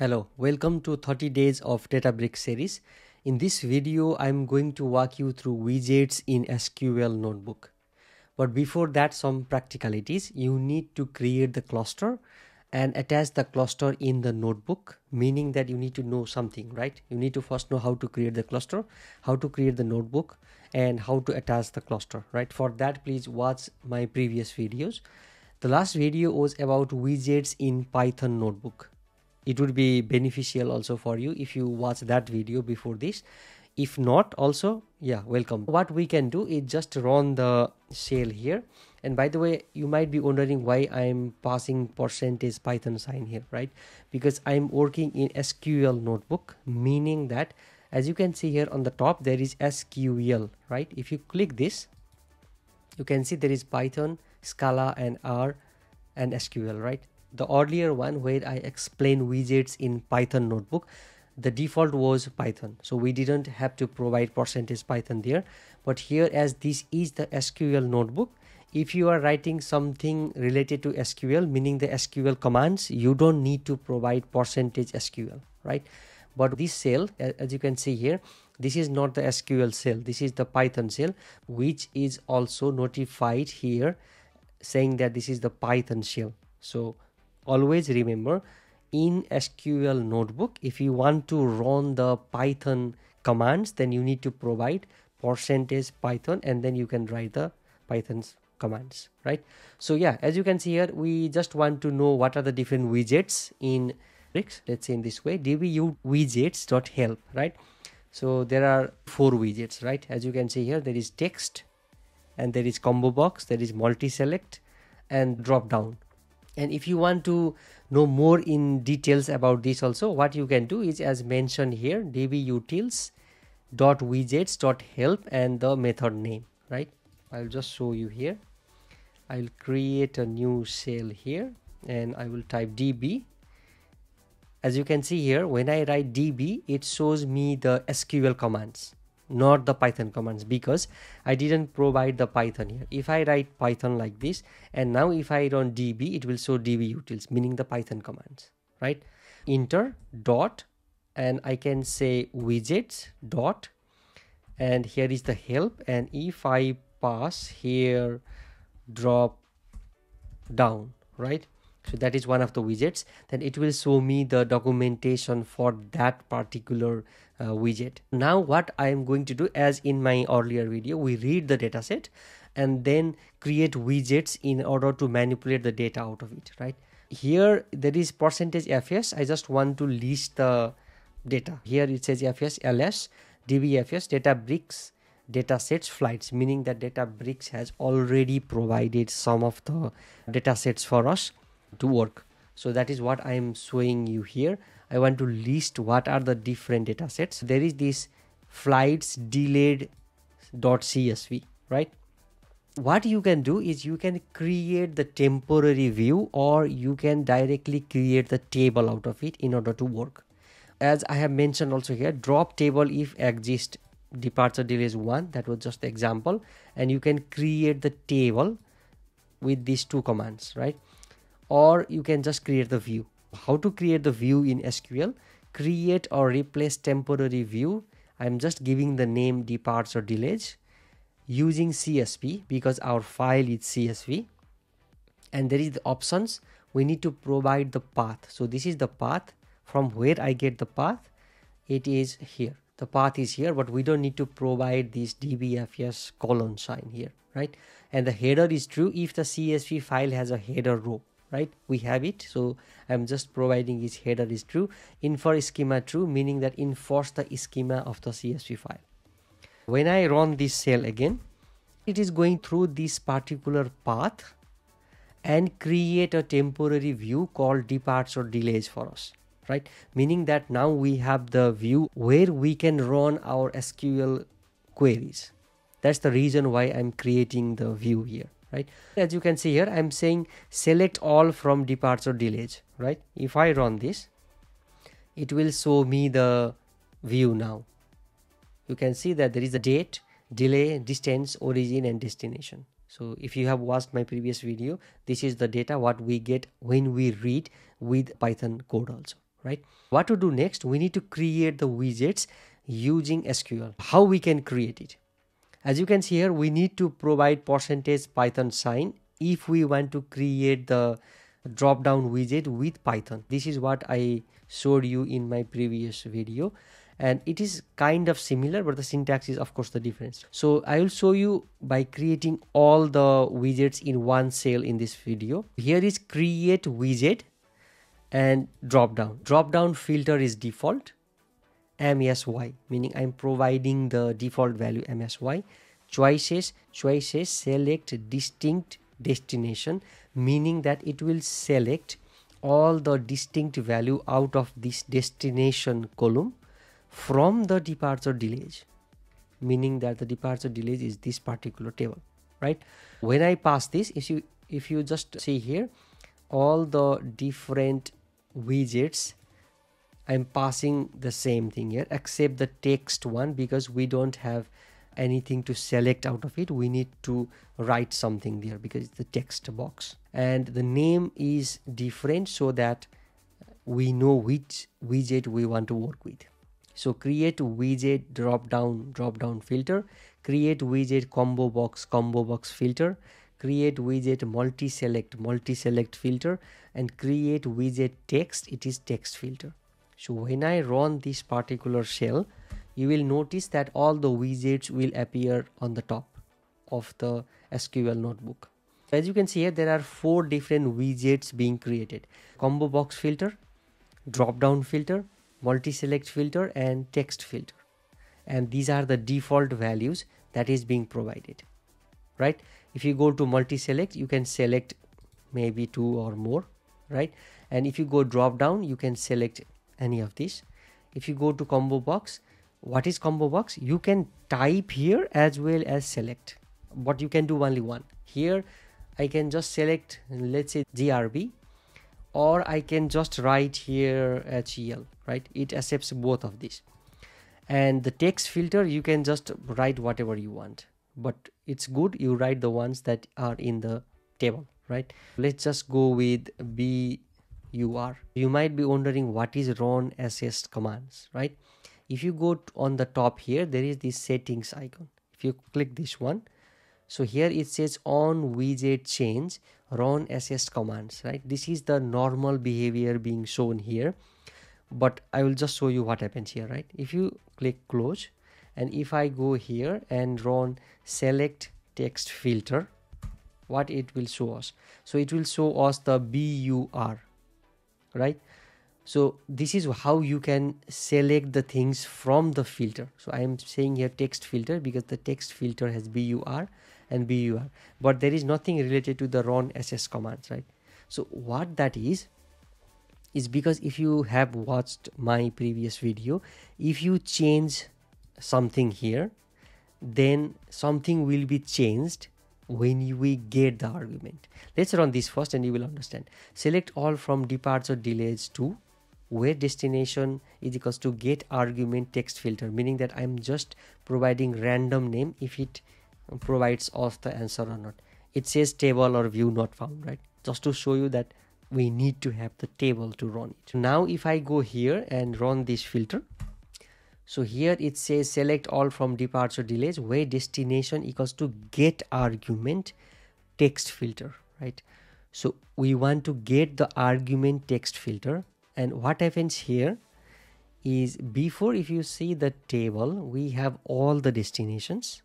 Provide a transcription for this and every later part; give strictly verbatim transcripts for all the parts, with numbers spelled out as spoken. Hello, welcome to thirty days of Databricks series. In this video, I'm going to walk you through widgets in S Q L notebook. But before that, some practicalities. You need to create the cluster and attach the cluster in the notebook, meaning that you need to know something, right? You need to first know how to create the cluster, how to create the notebook, and how to attach the cluster, right? For that, please watch my previous videos. The last video was about widgets in Python notebook. It would be beneficial also for you if you watch that video before this. If not, also, yeah, welcome. What we can do is just run the shell here. And by the way, you might be wondering why I'm passing percentage Python sign here, right? Because I'm working in S Q L notebook, meaning that as you can see here on the top, there is S Q L, right? If you click this, you can see there is Python, Scala, and R, and S Q L, right? The earlier one where I explained widgets in Python notebook, the default was Python. So we didn't have to provide percentage Python there. But here, as this is the S Q L notebook, if you are writing something related to S Q L, meaning the S Q L commands, you don't need to provide percentage S Q L, right? But this shell, as you can see here, this is not the S Q L shell. This is the Python shell, which is also notified here saying that this is the Python shell. So always remember, in S Q L notebook, if you want to run the Python commands, then you need to provide percentage Python and then you can write the Python's commands, right? So yeah, as you can see here, we just want to know what are the different widgets in Databricks. Let's say in this way, dbutils.help, right? So there are four widgets, right? As you can see here, there is text and there is combo box, there is multi-select and drop down. And if you want to know more in details about this also, what you can do is, as mentioned here, dbutils.widgets.help and the method name, right? I'll just show you here. I'll create a new cell here and I will type db. As you can see here, when I write db, it shows me the S Q L commands, not the Python commands, because I didn't provide the Python here. If I write Python like this, and now if I run db, it will show dbutils, meaning the Python commands, right? Enter dot, and I can say widgets dot, and here is the help. And if I pass here drop down, right? So that is one of the widgets. Then it will show me the documentation for that particular uh, widget. Now what I am going to do, as in my earlier video, we read the data set and then create widgets in order to manipulate the data out of it, right? Here there is percentage F S. I just want to list the data. Here it says F S, L S, D B F S, Databricks, datasets, flights, meaning that Databricks has already provided some of the datasets for us to work. So that is what I am showing you here. I want to list what are the different data sets. There is this flights delayed dot C S V, right? What you can do is you can create the temporary view or you can directly create the table out of it in order to work. As I have mentioned also here, drop table if exist, departure delay is one, that was just the example, and you can create the table with these two commands, right? Or you can just create the view. How to create the view in S Q L? Create or replace temporary view. I'm just giving the name departure delays using C S V because our file is C S V. And there is the options. We need to provide the path. So this is the path. From where I get the path, it is here. The path is here, but we don't need to provide this D B F S colon sign here, right? And the header is true if the C S V file has a header row. Right, we have it, so I'm just providing its header is true. Infer schema true, meaning that enforce the schema of the C S V file. When I run this cell again, it is going through this particular path and create a temporary view called departure delays for us, right? Meaning that now we have the view where we can run our S Q L queries. That's the reason why I'm creating the view here. Right, as you can see here, I'm saying select all from departure delays, right? If I run this, it will show me the view now. You can see that there is a date, delay, distance, origin, and destination. So if you have watched my previous video, this is the data what we get when we read with Python code also, right? What to do next? We need to create the widgets using S Q L. How we can create it? As you can see here, we need to provide percentage Python sign if we want to create the drop down widget with Python. This is what I showed you in my previous video, and it is kind of similar, but the syntax is of course the difference. So I will show you by creating all the widgets in one cell in this video. Here is create widget and drop down. Drop down filter is default M S Y, meaning I'm providing the default value M S Y. Choices, choices select distinct destination, meaning that it will select all the distinct value out of this destination column from the departure delays, meaning that the departure delays is this particular table, right? When I pass this, if you if you just see here, all the different widgets, I'm passing the same thing here except the text one, because we don't have anything to select out of it. We need to write something there because it's the text box, and the name is different so that we know which widget we want to work with. So create widget drop down, drop down filter, create widget combo box, combo box filter, create widget multi select, multi select filter, and create widget text, it is text filter. So when I run this particular shell, you will notice that all the widgets will appear on the top of the S Q L notebook. As you can see here, there are four different widgets being created. Combo box filter, drop down filter, multi-select filter, and text filter. And these are the default values that is being provided, right? If you go to multi-select, you can select maybe two or more, right? And if you go drop down, you can select any of these. If you go to combo box, what is combo box? You can type here as well as select, but you can do only one. Here I can just select, let's say G R B, or I can just write here H E L, right? It accepts both of these. And the text filter, you can just write whatever you want, but it's good you write the ones that are in the table, right? Let's just go with B U R. You might be wondering what is run S S commands, right? If you go on the top here, there is this settings icon. If you click this one, so here it says on widget change, run S S commands, right? This is the normal behavior being shown here, but I will just show you what happens here, right? If you click close, and if I go here and run select text filter, what it will show us? So it will show us the B U R, right? So this is how you can select the things from the filter. So I am saying here text filter because the text filter has B U R and B U R, but there is nothing related to the run S S commands, right? So what that is, is because if you have watched my previous video, if you change something here, then something will be changed when we get the argument. Let's run this first and you will understand. Select all from departure delays to where destination is equals to get argument text filter, meaning that I'm just providing random name if it provides us the answer or not. It says table or view not found, right? Just to show you that we need to have the table to run it. Now if I go here and run this filter, so here it says select all from departure delays where destination equals to get argument text filter, right? So we want to get the argument text filter, and what happens here is before, if you see the table, we have all the destinations,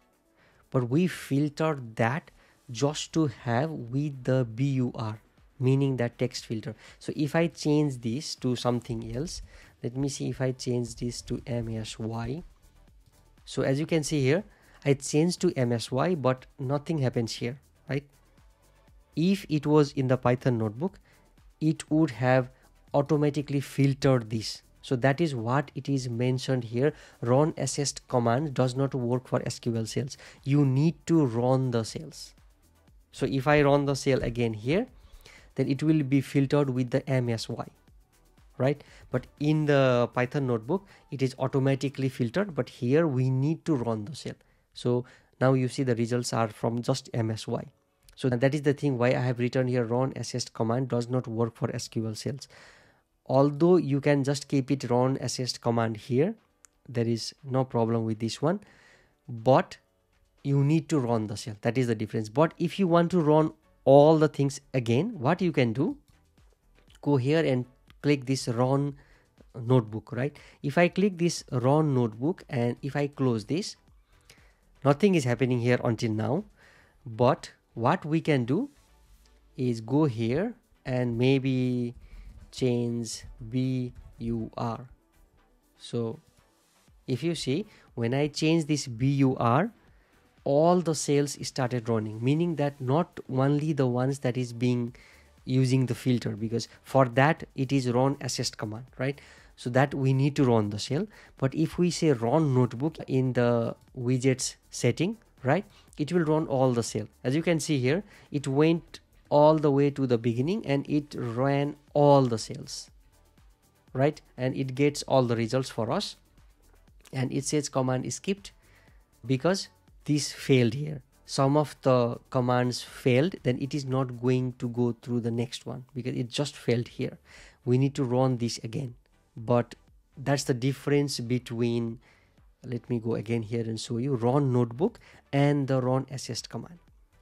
but we filtered that just to have with the B U R, meaning that text filter. So if I change this to something else, let me see if I change this to M S Y. So as you can see here, I changed to M S Y, but nothing happens here, right? If it was in the Python notebook, it would have automatically filtered this. So that is what it is mentioned here. Run S S command does not work for S Q L cells. You need to run the cells. So if I run the cell again here, then it will be filtered with the M S Y, right? But in the Python notebook, it is automatically filtered, but here we need to run the cell. So now you see the results are from just M S Y. So that is the thing why I have written here run S S command does not work for S Q L cells. although you can just keep it run assist command here, there is no problem with this one, but you need to run the shell. That is the difference. But if you want to run all the things again, what you can do, go here and click this run notebook, right? If I click this run notebook and if I close this, nothing is happening here until now. But what we can do is go here and maybe change B U R. So if you see, when I change this B U R, all the cells started running, meaning that not only the ones that is being using the filter, because for that it is run assist command, right? So that we need to run the shell. But if we say run notebook in the widgets setting, right, it will run all the shell. As you can see here, it went all the way to the beginning and it ran all the cells, right? And it gets all the results for us. And it says command is skipped because this failed here. Some of the commands failed, then it is not going to go through the next one because it just failed here. We need to run this again. But that's the difference between, let me go again here and show you, run notebook and the run assist command.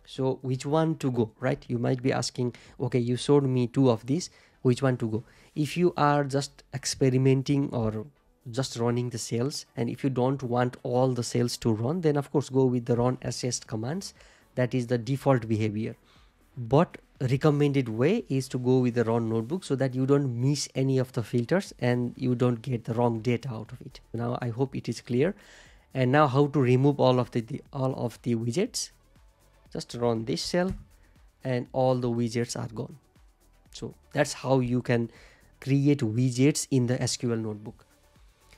So which one to go, right? You might be asking, okay, you showed me two of these, which one to go? If you are just experimenting or just running the cells, and if you don't want all the cells to run, then of course go with the run assist commands. That is the default behavior. But recommended way is to go with the run notebook so that you don't miss any of the filters and you don't get the wrong data out of it. Now I hope it is clear. And now how to remove all of the, the all of the widgets. Just run this shell and all the widgets are gone. So that's how you can create widgets in the S Q L notebook.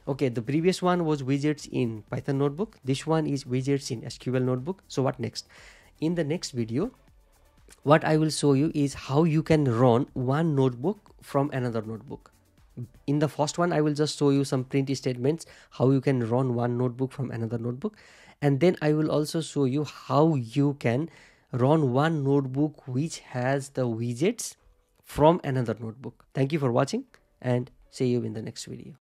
Okay, the previous one was widgets in Python notebook. This one is widgets in S Q L notebook. So what next? In the next video, what I will show you is how you can run one notebook from another notebook. In the first one, I will just show you some print statements, how you can run one notebook from another notebook. And then I will also show you how you can run one notebook which has the widgets from another notebook. Thank you for watching and see you in the next video.